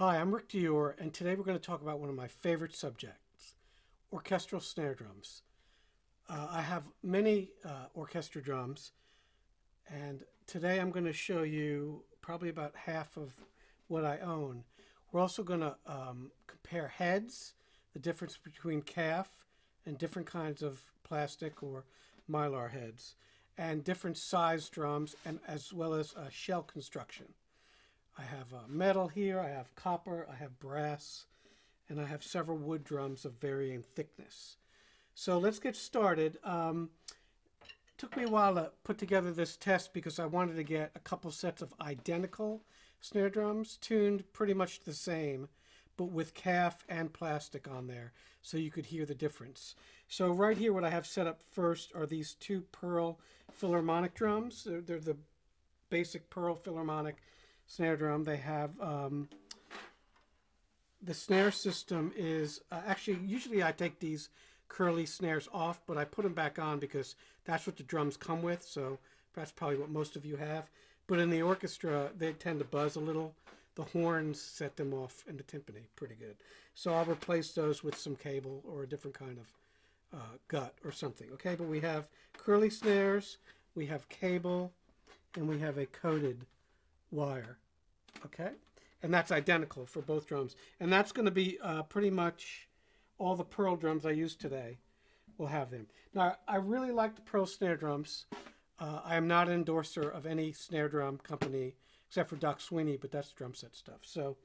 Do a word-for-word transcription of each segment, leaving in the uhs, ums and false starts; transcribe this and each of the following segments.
Hi, I'm Rick Deore, and today we're going to talk about one of my favorite subjects, orchestral snare drums. Uh, I have many uh, orchestra drums, and today I'm going to show you probably about half of what I own. We're also going to um, compare heads, the difference between calf and different kinds of plastic or mylar heads, and different size drums, and as well as uh, shell construction. I have uh, metal here, I have copper, I have brass, and I have several wood drums of varying thickness. So let's get started. Um, it took me a while to put together this test because I wanted to get a couple sets of identical snare drums, tuned pretty much the same, but with calf and plastic on there, so you could hear the difference. So right here, what I have set up first are these two Pearl Philharmonic drums. They're, they're the basic Pearl Philharmonic snare drum. They have um, the snare system is uh, actually usually I take these curly snares off, but I put them back on because that's what the drums come with, so that's probably what most of you have. But in the orchestra they tend to buzz a little. The horns set them off in the timpani pretty good, so I'll replace those with some cable or a different kind of uh, gut or something. Okay, but we have curly snares, we have cable, and we have a coated wire. Okay, and that's identical for both drums, and that's going to be uh, pretty much all the Pearl drums I use today will have them. Now, I really like the Pearl snare drums. Uh, I am not an endorser of any snare drum company except for Doc Sweeney, but that's drum set stuff. So,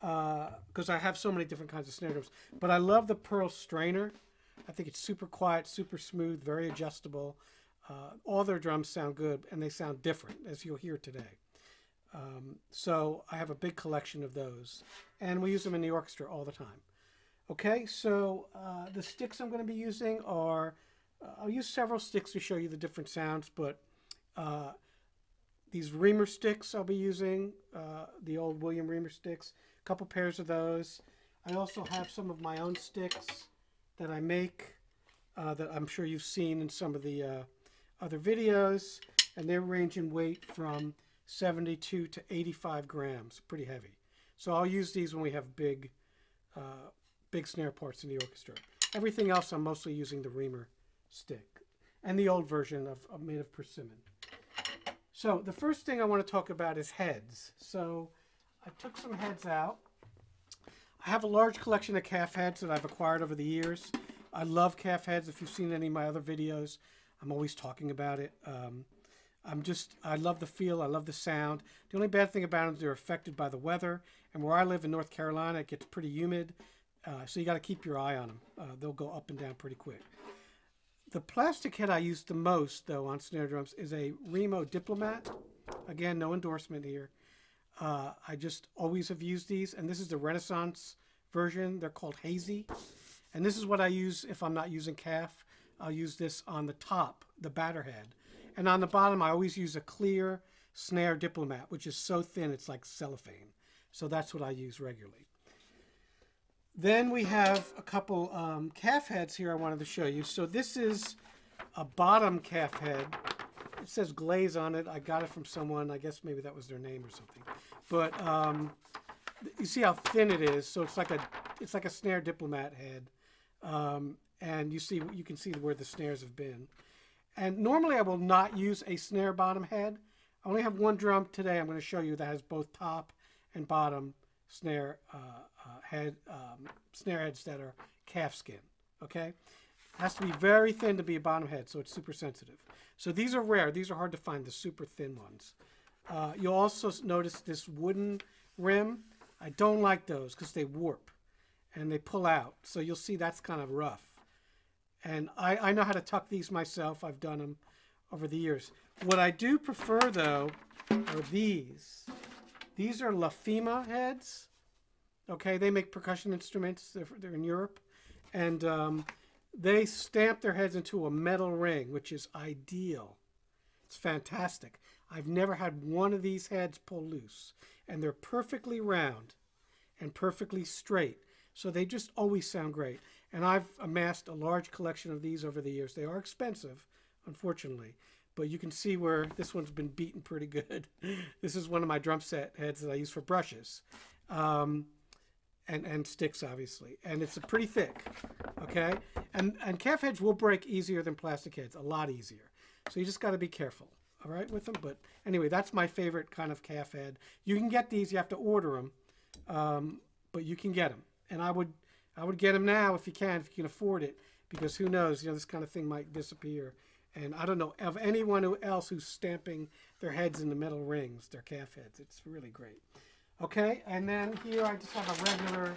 because uh, I have so many different kinds of snare drums, but I love the Pearl strainer. I think it's super quiet, super smooth, very adjustable. Uh, all their drums sound good, and they sound different, as you'll hear today. Um, so I have a big collection of those, and we use them in the orchestra all the time. Okay, so uh, the sticks I'm going to be using are, uh, I'll use several sticks to show you the different sounds, but uh, these Reamer sticks I'll be using, uh, the old William Reamer sticks, a couple pairs of those. I also have some of my own sticks that I make uh, that I'm sure you've seen in some of the uh, other videos, and they range in weight from seventy-two to eighty-five grams, pretty heavy. So I'll use these when we have big uh, big snare parts in the orchestra. Everything else I'm mostly using the Reamer stick and the old version of, of made of persimmon. So the first thing I want to talk about is heads. So I took some heads out. I have a large collection of calf heads that I've acquired over the years. I love calf heads. If you've seen any of my other videos, I'm always talking about it. Um, I'm just, I love the feel, I love the sound. The only bad thing about them is they're affected by the weather. And where I live in North Carolina, it gets pretty humid. Uh, so you got to keep your eye on them. Uh, they'll go up and down pretty quick. The plastic head I use the most, though, on snare drums is a Remo Diplomat. Again, no endorsement here. Uh, I just always have used these. And this is the Renaissance version. They're called Hazy. And this is what I use if I'm not using calf. I'll use this on the top, the batter head. And on the bottom, I always use a clear snare Diplomat, which is so thin it's like cellophane. So that's what I use regularly. Then we have a couple um, calf heads here I wanted to show you. So this is a bottom calf head. It says glaze on it. I got it from someone. I guess maybe that was their name or something. But um, you see how thin it is. So it's like a it's like a snare Diplomat head, um, and you see you can see where the snares have been. And normally I will not use a snare bottom head. I only have one drum today I'm going to show you that has both top and bottom snare uh, uh, head um, snare heads that are calf skin. Okay, it has to be very thin to be a bottom head, so it's super sensitive. So these are rare. These are hard to find, the super thin ones. Uh, you'll also notice this wooden rim. I don't like those because they warp and they pull out. So you'll see that's kind of rough. And I, I know how to tuck these myself. I've done them over the years. What I do prefer, though, are these. These are Lefima heads. Okay, they make percussion instruments. They're, they're in Europe. And um, they stamp their heads into a metal ring, which is ideal. It's fantastic. I've never had one of these heads pull loose. And they're perfectly round and perfectly straight. So they just always sound great. And I've amassed a large collection of these over the years. They are expensive, unfortunately, but you can see where this one's been beaten pretty good. This is one of my drum set heads that I use for brushes. um, and, and sticks, obviously. And it's pretty thick, okay? And, and calf heads will break easier than plastic heads, a lot easier. So you just got to be careful, all right, with them. But anyway, that's my favorite kind of calf head. You can get these. You have to order them, um, but you can get them. And I would, I would get them now if you can, if you can afford it, because who knows, you know, this kind of thing might disappear. And I don't know of anyone who else who's stamping their heads in the metal rings, their calf heads. It's really great. Okay, and then here I just have a regular,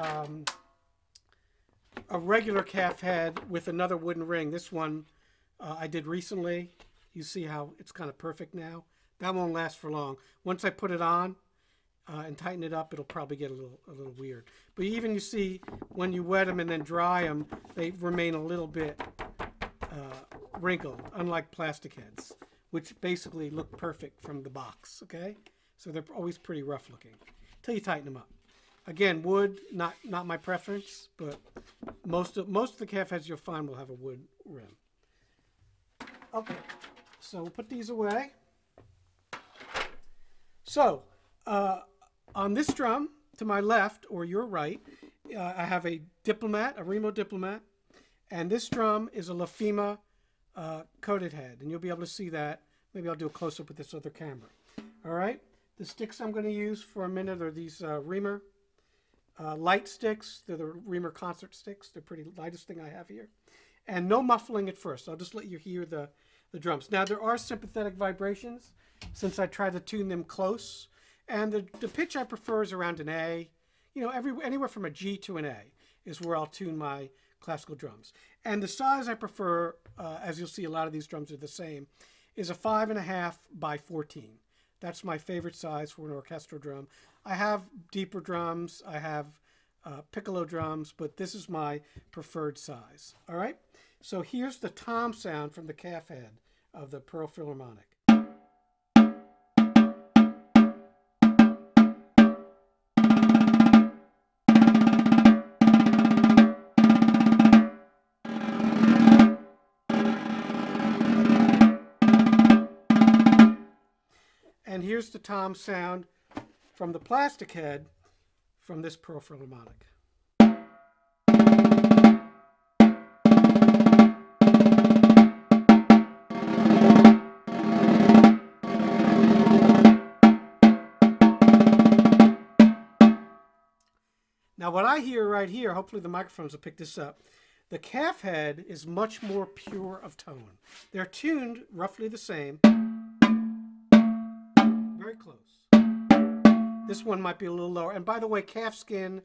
um, a regular calf head with another wooden ring. This one uh, I did recently. You see how it's kind of perfect now. That won't last for long. Once I put it on uh, and tighten it up, it'll probably get a little a little weird. But even you see when you wet them and then dry them, they remain a little bit Uh, wrinkled, unlike plastic heads, which basically look perfect from the box, okay? So they're always pretty rough looking until you tighten them up. Again, wood, not not my preference, but most of, most of the calf heads you'll find will have a wood rim. Okay, so we'll put these away. So, uh, on this drum, to my left or your right, uh, I have a Diplomat, a Remo Diplomat. And this drum is a Lefima uh, coated head, and you'll be able to see that. Maybe I'll do a close-up with this other camera. All right, the sticks I'm going to use for a minute are these uh, Reamer uh, light sticks. They're the Reamer concert sticks. They're pretty lightest thing I have here. And no muffling at first. I'll just let you hear the, the drums. Now, there are sympathetic vibrations since I try to tune them close. And the, the pitch I prefer is around an A. You know, every, anywhere from a G to an A is where I'll tune my classical drums. And the size I prefer, uh, as you'll see a lot of these drums are the same, is a five and a half by fourteen. That's my favorite size for an orchestral drum. I have deeper drums, I have uh, piccolo drums, but this is my preferred size. All right, so here's the tom sound from the calf head of the Pearl Philharmonic. And here's the tom sound from the plastic head from this Pearl Philharmonic. Now what I hear right here, hopefully the microphones will pick this up, the calf head is much more pure of tone. They're tuned roughly the same. Very close. This one might be a little lower. And by the way, calf skin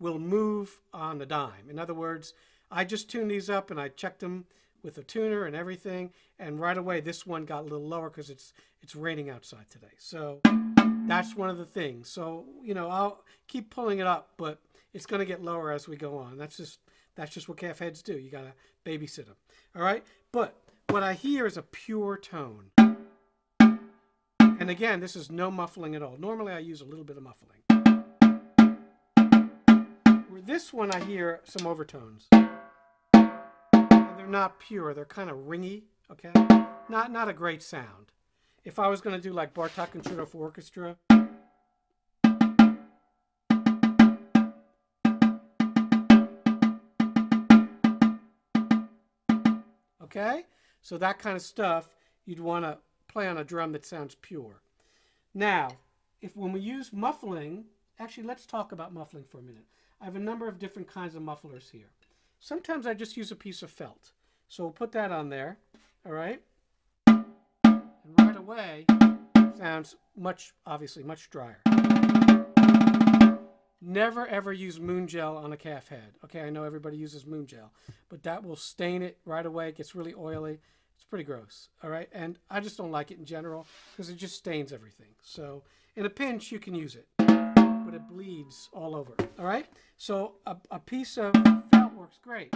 will move on the dime. In other words, I just tuned these up and I checked them with a tuner and everything. And right away, this one got a little lower because it's it's raining outside today. So that's one of the things. So, you know, I'll keep pulling it up, but it's going to get lower as we go on. That's just that's just what calf heads do. You got to babysit them. All right. But what I hear is a pure tone. And again, this is no muffling at all. Normally, I use a little bit of muffling. Where this one, I hear some overtones. And they're not pure. They're kind of ringy, okay? Not, not a great sound. If I was going to do like Bartok Concerto for Orchestra, okay? So that kind of stuff, you'd want to play on a drum that sounds pure. Now, if when we use muffling, actually let's talk about muffling for a minute. I have a number of different kinds of mufflers here. Sometimes I just use a piece of felt. So we'll put that on there, all right? And right away, sounds much, obviously much drier. Never ever use moon gel on a calf head. Okay, I know everybody uses moon gel, but that will stain it right away. It gets really oily. It's pretty gross, all right? And I just don't like it in general because it just stains everything. So in a pinch, you can use it, but it bleeds all over, all right? So a, a piece of felt works great.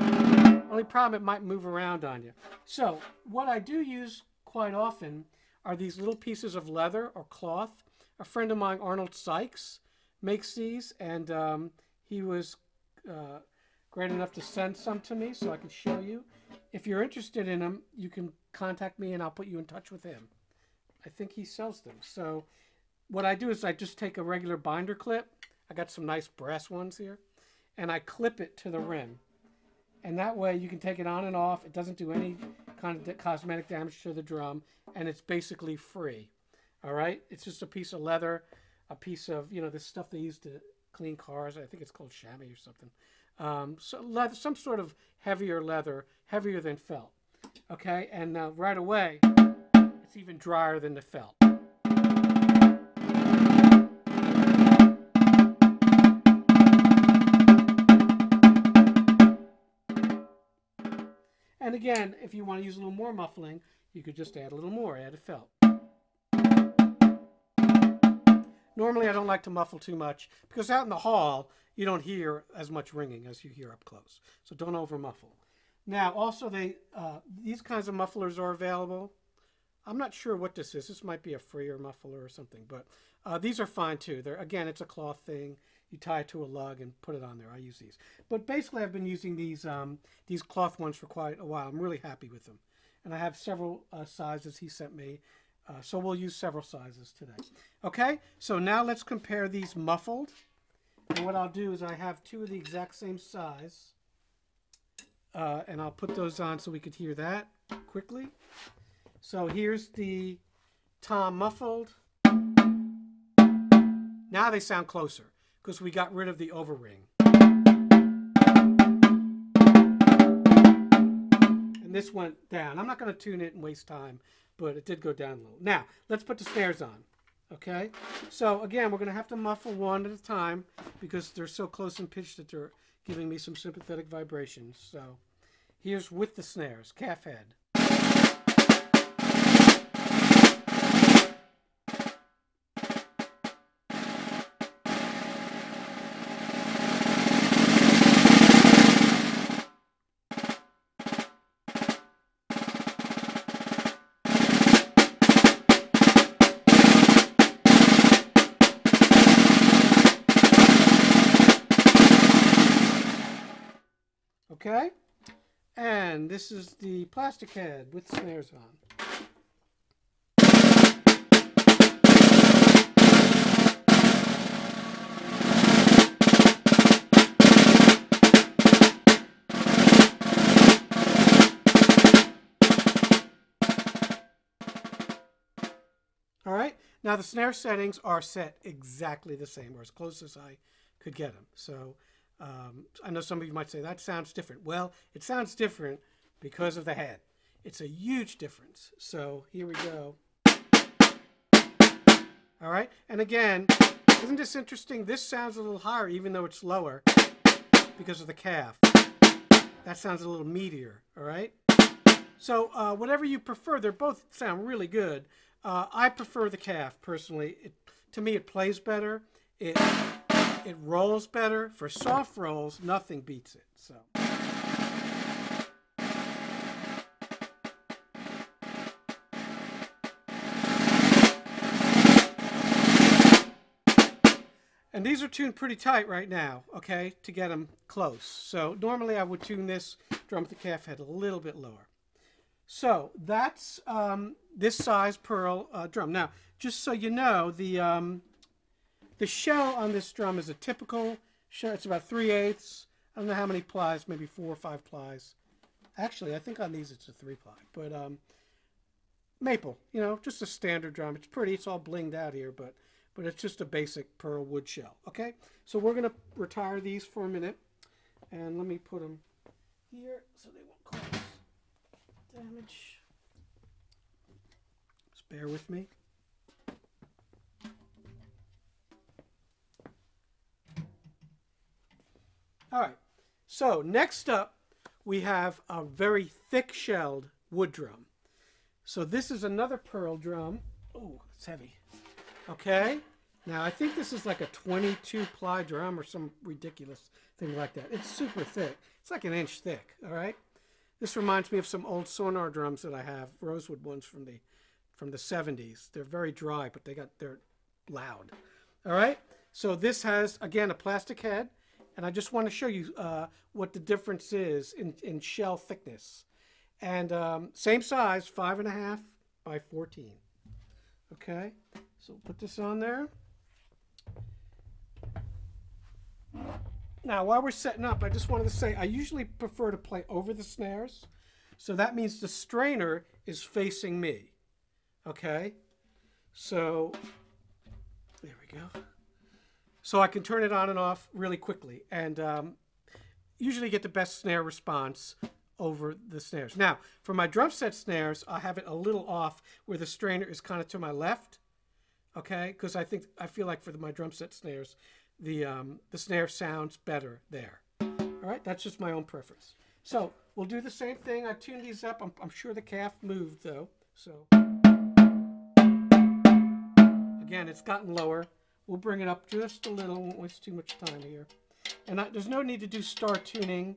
Only problem, it might move around on you. So what I do use quite often are these little pieces of leather or cloth. A friend of mine, Arnold Sykes, makes these, and um, he was uh, great enough to send some to me so I can show you. If you're interested in them, you can contact me and I'll put you in touch with him. I think he sells them. So what I do is I just take a regular binder clip. I got some nice brass ones here. And I clip it to the rim. And that way you can take it on and off. It doesn't do any kind of cosmetic damage to the drum. And it's basically free. All right? It's just a piece of leather, a piece of, you know, this stuff they use to clean cars. I think it's called chamois or something. Um, so leather, some sort of heavier leather, heavier than felt. Okay? And uh, right away, it's even drier than the felt. And again, if you want to use a little more muffling, you could just add a little more, add a felt. Normally, I don't like to muffle too much because out in the hall, you don't hear as much ringing as you hear up close. So don't over muffle. Now, also, they uh, these kinds of mufflers are available. I'm not sure what this is. This might be a Freer muffler or something, but uh, these are fine too. They're, again, it's a cloth thing. You tie it to a lug and put it on there. I use these. But basically, I've been using these um, these cloth ones for quite a while. I'm really happy with them. And I have several uh, sizes he sent me. Uh, so we'll use several sizes today. Okay, so now let's compare these muffled. And what I'll do is I have two of the exact same size. Uh, and I'll put those on so we could hear that quickly. So here's the tom muffled. Now they sound closer, because we got rid of the overring. And this went down. I'm not going to tune it and waste time, but it did go down low. Now, let's put the snares on, okay? So again, we're going to have to muffle one at a time because they're so close in pitch that they're giving me some sympathetic vibrations. So here's with the snares, calf head. Okay, and this is the plastic head with snares on. All right, now the snare settings are set exactly the same, or as close as I could get them. So. Um, I know some of you might say, that sounds different. Well, it sounds different because of the head. It's a huge difference. So here we go. All right. And again, isn't this interesting? This sounds a little higher, even though it's lower because of the calf. That sounds a little meatier. All right. So uh, whatever you prefer, they're both sound really good. Uh, I prefer the calf personally. It, to me, it plays better. It... It rolls better. For soft rolls, nothing beats it. So. And these are tuned pretty tight right now, okay, to get them close. So normally I would tune this drum with the calf head a little bit lower. So that's um, this size Pearl uh, drum. Now, just so you know, the... Um, The shell on this drum is a typical shell. It's about three eighths. I don't know how many plies, maybe four or five plies. Actually, I think on these it's a three ply. But um, maple, you know, just a standard drum. It's pretty. It's all blinged out here, but, but it's just a basic pearl wood shell. Okay, so we're going to retire these for a minute. And let me put them here so they won't cause damage. Just bear with me. All right, so next up, we have a very thick-shelled wood drum. So this is another pearl drum. Oh, it's heavy. Okay, now I think this is like a twenty-two ply drum or some ridiculous thing like that. It's super thick. It's like an inch thick, all right? This reminds me of some old sonar drums that I have, rosewood ones from the, from the seventies. They're very dry, but they got, they're loud, all right? So this has, again, a plastic head. And I just want to show you uh, what the difference is in, in shell thickness. And um, same size, five and a half by fourteen. Okay, So put this on there. Now, while we're setting up, I just wanted to say I usually prefer to play over the snares. So that means the strainer is facing me. Okay? So there we go. So I can turn it on and off really quickly, and um, usually get the best snare response over the snares. Now, for my drum set snares, I have it a little off where the strainer is kind of to my left, okay? Because I think I feel like for the, my drum set snares, the um, the snare sounds better there. All right, that's just my own preference. So we'll do the same thing. I tuned these up. I'm, I'm sure the calf moved though. So again, it's gotten lower. We'll bring it up just a little. Won't waste too much time here. And I, there's no need to do star tuning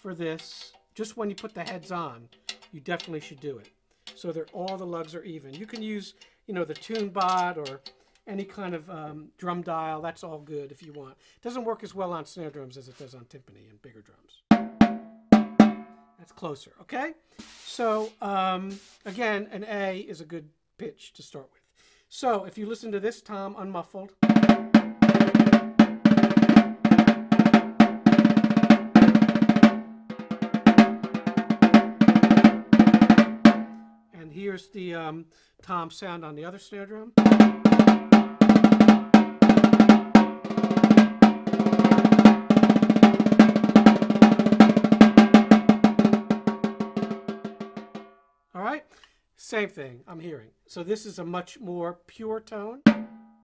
for this. Just when you put the heads on, you definitely should do it. So that all the lugs are even. You can use, you know, the tune bot or any kind of um, drum dial. That's all good if you want. It doesn't work as well on snare drums as it does on timpani and bigger drums. That's closer, okay? So, um, again, an A is a good pitch to start with. So if you listen to this tom unmuffled, and here's the um, tom sound on the other snare drum. All right, same thing I'm hearing. So this is a much more pure tone.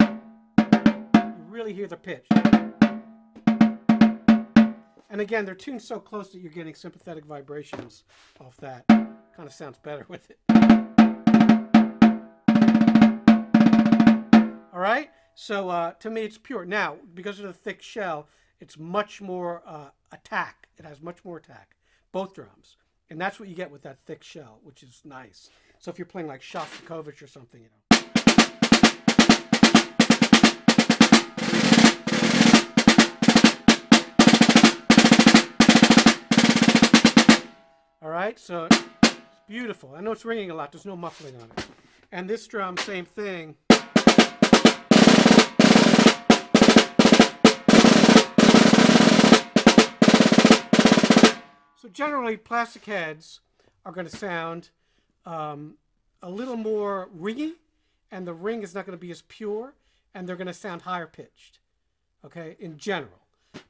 You really hear the pitch. And again, they're tuned so close that you're getting sympathetic vibrations off that. Kind of sounds better with it. All right, so uh, to me it's pure. Now, because of the thick shell, it's much more uh, attack. It has much more attack, both drums. And that's what you get with that thick shell, which is nice. So if you're playing like Shostakovich or something, you know. All right, so it's beautiful. I know it's ringing a lot. There's no muffling on it. And this drum, same thing. So generally, plastic heads are going to sound um, a little more ringy, and the ring is not going to be as pure, and they're going to sound higher pitched, okay, in general.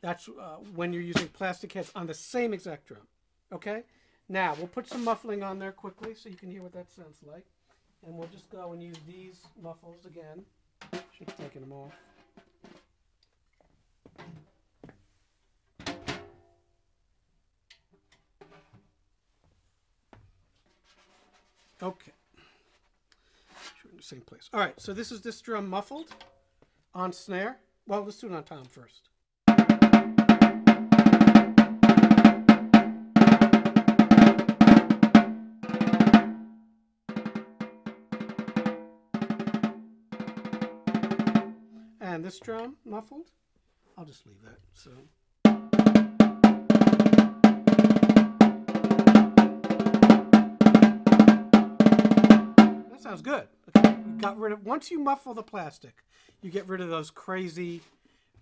That's uh, when you're using plastic heads on the same exact drum, okay? Now, we'll put some muffling on there quickly so you can hear what that sounds like, and we'll just go and use these muffles again. Should have taken them off. Okay, sure, in the same place. All right, so this is this drum muffled on snare. Well, let's do it on tom first. And this drum muffled. I'll just leave that, so. Sounds good. Okay. You got rid of, once you muffle the plastic, you get rid of those crazy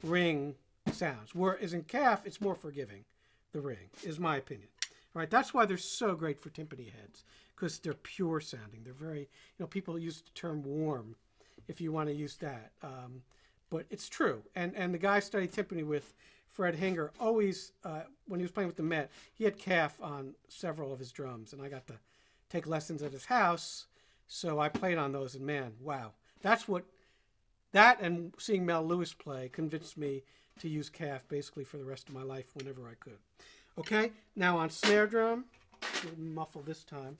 ring sounds. Whereas in calf, it's more forgiving, the ring, is my opinion. All right, that's why they're so great for timpani heads, because they're pure sounding. They're very, you know, people use the term warm if you want to use that. Um, but it's true. And, and the guy I studied timpani with, Fred Hinger, always, uh, when he was playing with the Met, he had calf on several of his drums, and I got to take lessons at his house. So I played on those, and man, wow. That's what, that and seeing Mel Lewis play convinced me to use calf basically for the rest of my life whenever I could. Okay, now on snare drum, we'll muffle this time.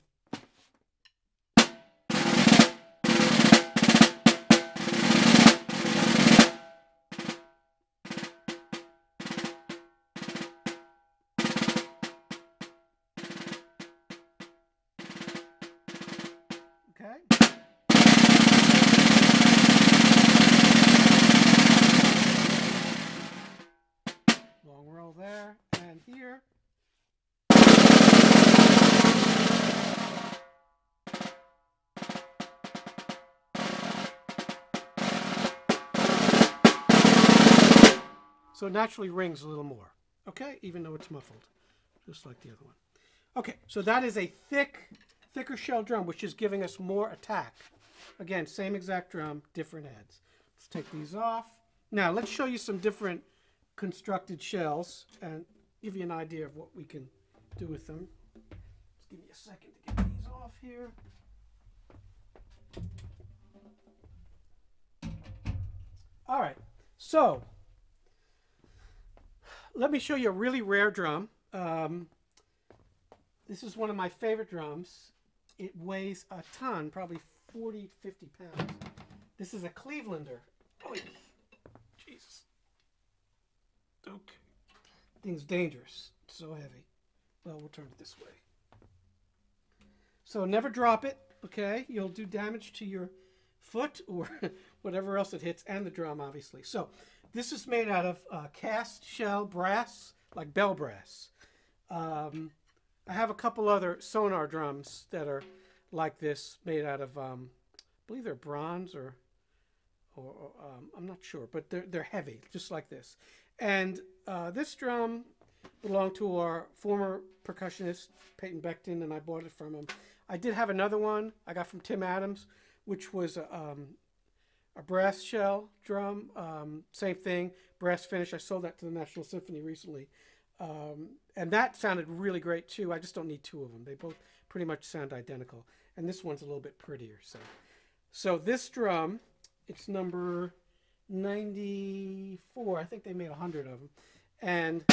There and here. So it naturally rings a little more, okay? Even though it's muffled, just like the other one. Okay, so that is a thick, thicker shell drum, which is giving us more attack. Again, same exact drum, different heads. Let's take these off. Now, let's show you some different constructed shells and give you an idea of what we can do with them. Just give me a second to get these off here. All right, so let me show you a really rare drum. Um, this is one of my favorite drums. It weighs a ton, probably forty, fifty pounds. This is a Clevelander. Oh, Jesus. Okay. Thing's dangerous. It's so heavy. Well, we'll turn it this way. So never drop it, okay? You'll do damage to your foot or whatever else it hits, and the drum, obviously. So this is made out of uh, cast shell brass, like bell brass. Um, I have a couple other sonar drums that are like this, made out of, um, I believe they're bronze or, or, or um, I'm not sure, but they're, they're heavy, just like this. And uh, this drum belonged to our former percussionist, Peyton Becton, and I bought it from him. I did have another one I got from Tim Adams, which was a, um, a brass shell drum, um, same thing, brass finish. I sold that to the National Symphony recently. Um, and that sounded really great too. I just don't need two of them. They both pretty much sound identical. And this one's a little bit prettier. So, so this drum, it's number ninety-four. I think they made a hundred of them. And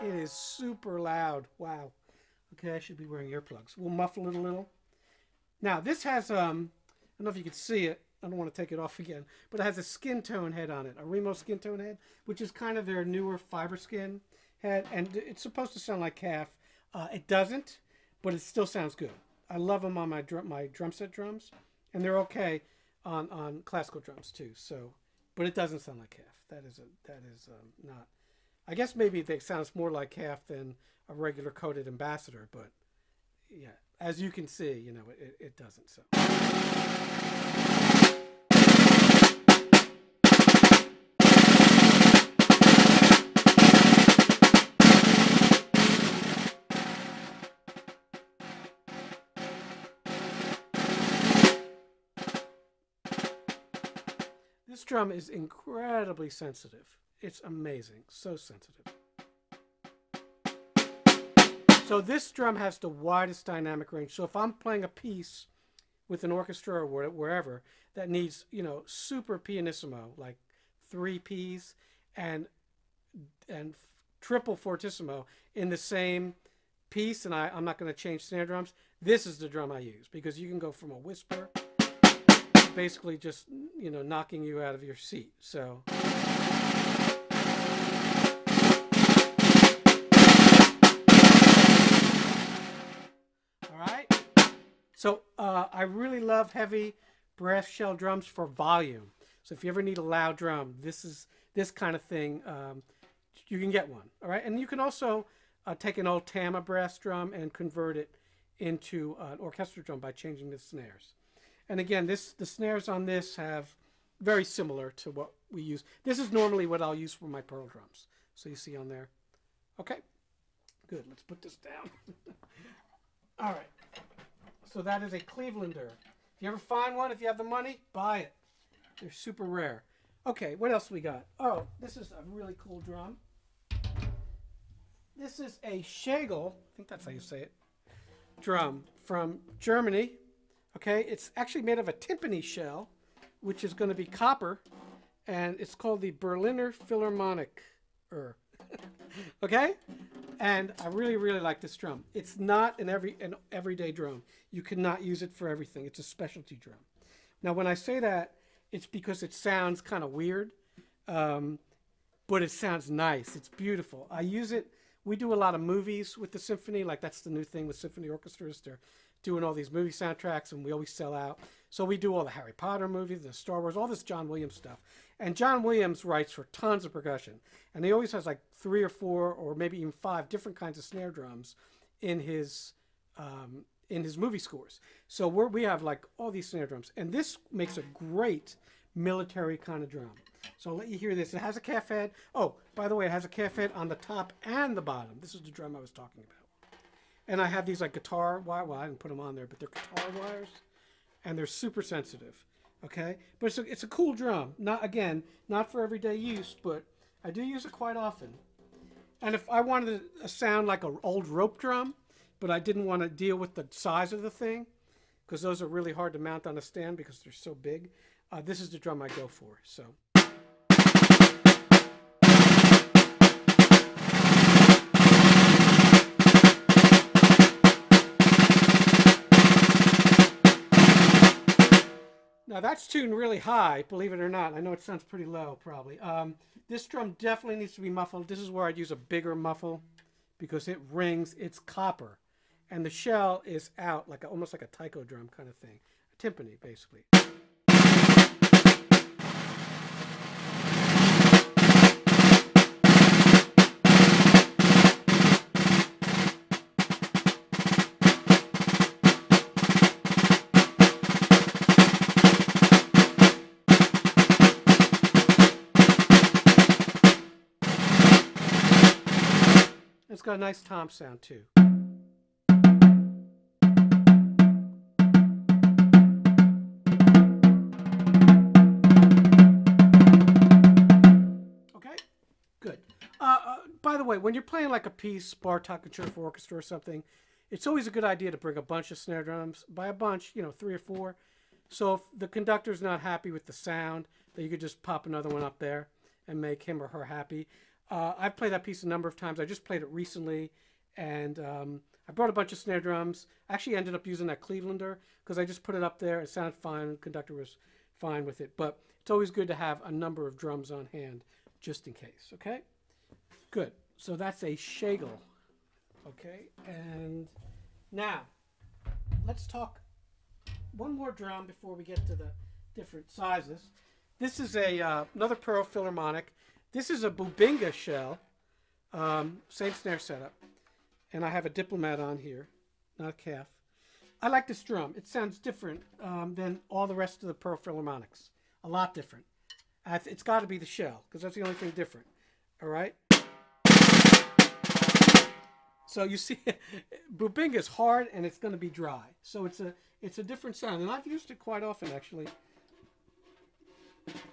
it is super loud. Wow. Okay, I should be wearing earplugs. We'll muffle it a little. Now, this has, um, I don't know if you can see it. I don't want to take it off again. But it has a skin tone head on it, a Remo skin tone head, which is kind of their newer fiber skin head. And it's supposed to sound like calf. Uh, it doesn't, but it still sounds good. I love them on my drum, my drum set drums. And they're okay on, on classical drums, too. So, but it doesn't sound like calf. That is, a, that is um, not. I guess maybe it sounds more like calf than a regular coated ambassador. But, yeah. As you can see, you know, it, it doesn't. So. This drum is incredibly sensitive. It's amazing, so sensitive. So this drum has the widest dynamic range. So if I'm playing a piece with an orchestra or wherever that needs, you know, super pianissimo, like three Ps and and triple fortissimo in the same piece, and I, I'm not going to change snare drums, this is the drum I use, because you can go from a whisper, basically just, you know, knocking you out of your seat. So... So uh, I really love heavy brass shell drums for volume. So if you ever need a loud drum, this is this kind of thing. Um, you can get one, all right? And you can also uh, take an old Tama brass drum and convert it into uh, an orchestra drum by changing the snares. And again, this the snares on this have very similar to what we use. This is normally what I'll use for my Pearl drums. So you see on there. Okay, good. Let's put this down. All right. So that is a Clevelander. If you ever find one, if you have the money, buy it. They're super rare. Okay, what else we got? Oh, this is a really cool drum. This is a Schlegel, I think that's how you say it, drum from Germany. Okay, it's actually made of a timpani shell, which is going to be copper, and it's called the Berliner Philharmoniker. Okay? And I really, really like this drum. It's not an every an everyday drum. You cannot use it for everything. It's a specialty drum. Now, when I say that, it's because it sounds kind of weird, um, but it sounds nice. It's beautiful. I use it. We do a lot of movies with the symphony. Like, that's the new thing with symphony orchestras. They're doing all these movie soundtracks, and we always sell out. So we do all the Harry Potter movies, the Star Wars, all this John Williams stuff. And John Williams writes for tons of percussion. And he always has like three or four or maybe even five different kinds of snare drums in his um, in his movie scores. So we're, we have like all these snare drums. And this makes a great military kind of drama. So I'll let you hear this. It has a calf head. Oh, by the way, it has a calf head on the top and the bottom. This is the drum I was talking about. And I have these like guitar wire. Well, I didn't put them on there, but they're guitar wires. And they're super sensitive. Okay? But it's a, it's a cool drum. Not, again, not for everyday use, but I do use it quite often. And if I wanted a sound like an old rope drum, but I didn't want to deal with the size of the thing, because those are really hard to mount on a stand because they're so big, uh, this is the drum I go for. So. Now that's tuned really high, believe it or not. I know it sounds pretty low, probably. Um, this drum definitely needs to be muffled. This is where I'd use a bigger muffle because it rings. It's copper, and the shell is out, like a, almost like a taiko drum kind of thing, a timpani basically. It's got a nice tom sound too. Okay, good. Uh, uh, by the way, when you're playing like a piece, Bartok concerto for orchestra or something, it's always a good idea to bring a bunch of snare drums. By a bunch, you know, three or four. So if the conductor's not happy with the sound, then you could just pop another one up there and make him or her happy. Uh, I've played that piece a number of times. I just played it recently, and um, I brought a bunch of snare drums. I actually ended up using that Clevelander because I just put it up there. It sounded fine. The conductor was fine with it. But it's always good to have a number of drums on hand just in case, okay? Good. So that's a Schlegel, okay? And now let's talk one more drum before we get to the different sizes. This is a uh, another Pearl Philharmonic. This is a Bubinga shell, um, same snare setup, and I have a Diplomat on here, not a calf. I like this drum. It sounds different um, than all the rest of the Pearl Philharmonics, a lot different. I th it's got to be the shell, because that's the only thing different, all right? So you see, Bubinga is hard, and it's going to be dry, so it's a, it's a different sound, and I've used it quite often, actually.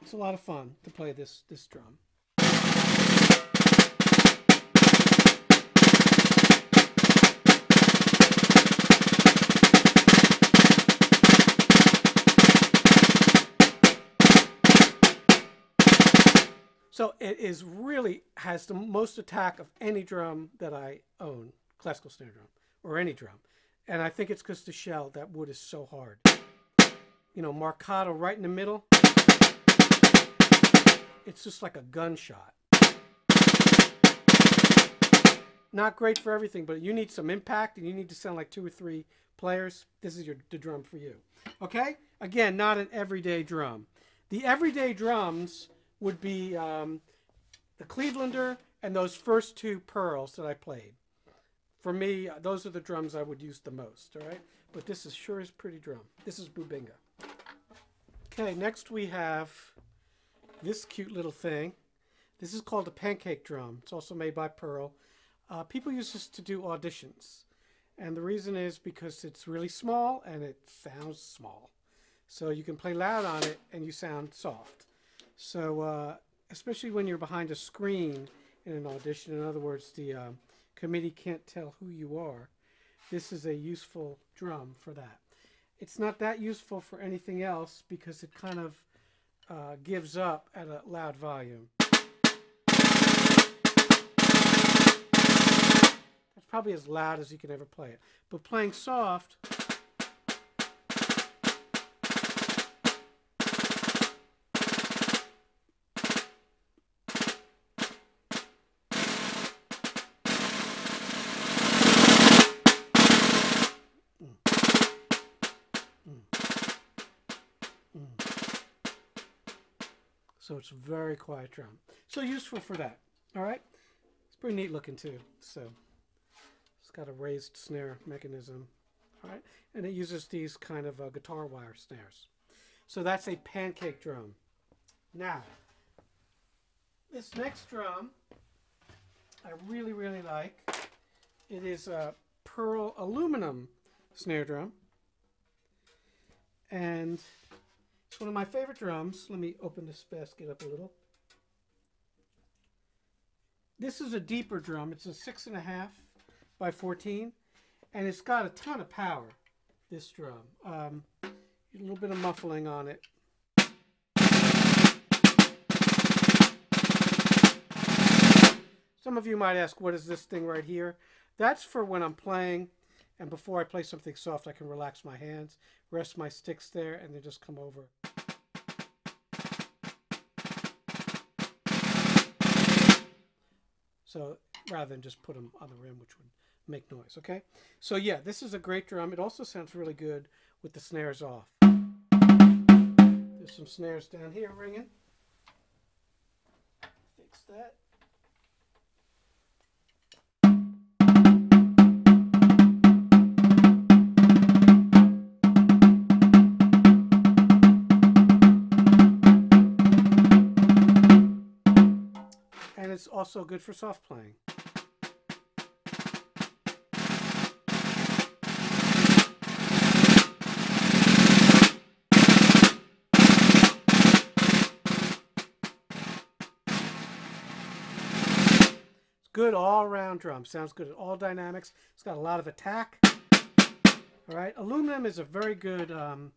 It's a lot of fun to play this, this drum. So it is really has the most attack of any drum that I own, classical snare drum or any drum. And I think it's because the shell, that wood is so hard. You know, marcato right in the middle. It's just like a gunshot. Not great for everything, but you need some impact and you need to sound like two or three players. This is your, the drum for you. Okay? Again, not an everyday drum. The everyday drums would be um, the Clevelander and those first two Pearls that I played. For me, those are the drums I would use the most, all right? But this is sure is pretty drum. This is Bubinga. Okay, next we have this cute little thing. This is called a pancake drum. It's also made by Pearl. Uh, people use this to do auditions. And the reason is because it's really small and it sounds small. So you can play loud on it and you sound soft. So, uh, especially when you're behind a screen in an audition, in other words, the um, committee can't tell who you are, this is a useful drum for that. It's not that useful for anything else because it kind of uh, gives up at a loud volume. That's probably as loud as you can ever play it. But playing soft, so it's a very quiet drum. So useful for that, all right? It's pretty neat looking too. So it's got a raised snare mechanism, all right? And it uses these kind of uh, guitar wire snares. So that's a pancake drum, Now, this next drum I really, really like. It is a Pearl aluminum snare drum. And it's one of my favorite drums. Let me open this basket up a little. This is a deeper drum. It's a six and a half by fourteen, and it's got a ton of power, this drum. Um, a little bit of muffling on it. Some of you might ask, what is this thing right here? That's for when I'm playing, and before I play something soft, I can relax my hands, rest my sticks there, and then just come over. So rather than just put them on the rim, which would make noise, okay? So yeah, this is a great drum. It also sounds really good with the snares off. There's some snares down here ringing. Fix that. It's also good for soft playing. It's good all-round drum. Sounds good at all dynamics. It's got a lot of attack. All right, aluminum is a very good um,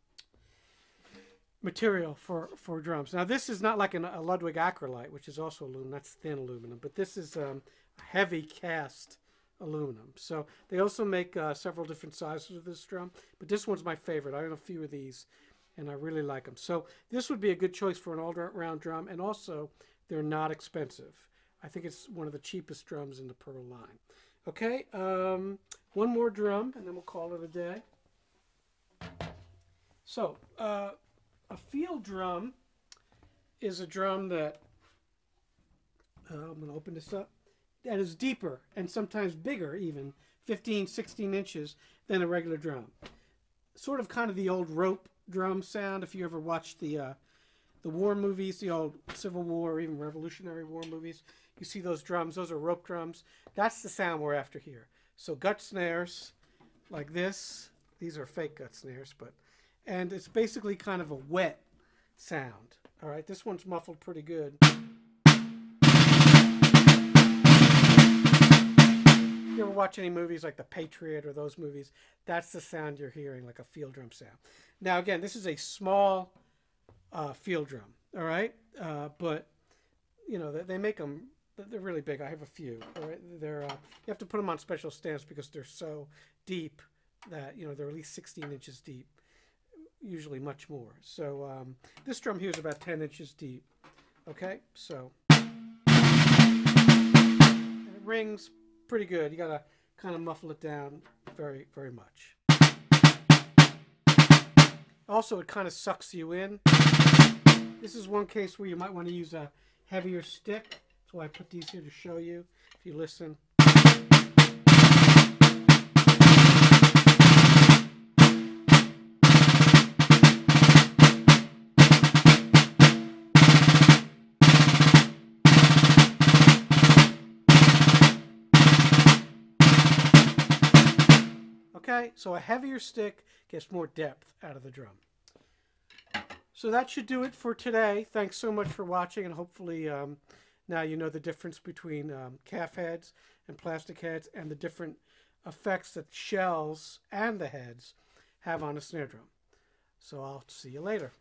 material for for drums. Now this is not like an, a Ludwig Acrolite, which is also aluminum. That's thin aluminum, but this is um, heavy cast aluminum. So they also make uh, several different sizes of this drum, but this one's my favorite. I own a few of these, and I really like them. So this would be a good choice for an all-round drum, and also they're not expensive. I think it's one of the cheapest drums in the Pearl line. Okay, um, one more drum, and then we'll call it a day. So. Uh, A field drum is a drum that, uh, I'm going to open this up, that is deeper and sometimes bigger even, fifteen, sixteen inches, than a regular drum. Sort of kind of the old rope drum sound. If you ever watched the, uh, the war movies, the old Civil War or even Revolutionary War movies, you see those drums. Those are rope drums. That's the sound we're after here. So gut snares like this. These are fake gut snares, but... and it's basically kind of a wet sound. All right, this one's muffled pretty good. If you ever watch any movies like The Patriot or those movies, that's the sound you're hearing, like a field drum sound. Now, again, this is a small uh, field drum, all right? Uh, but, you know, they, they make them, they're really big. I have a few, all right? They're, uh, you have to put them on special stands because they're so deep that, you know, they're at least sixteen inches deep. Usually much more. So um, this drum here is about ten inches deep. Okay, so and it rings pretty good. You gotta kind of muffle it down very, very much. Also, it kind of sucks you in. This is one case where you might want to use a heavier stick. That's why I put these here to show you. If you listen. So a heavier stick gets more depth out of the drum. So that should do it for today. Thanks so much for watching, and hopefully um, now you know the difference between um, calf heads and plastic heads and the different effects that shells and the heads have on a snare drum. So I'll see you later.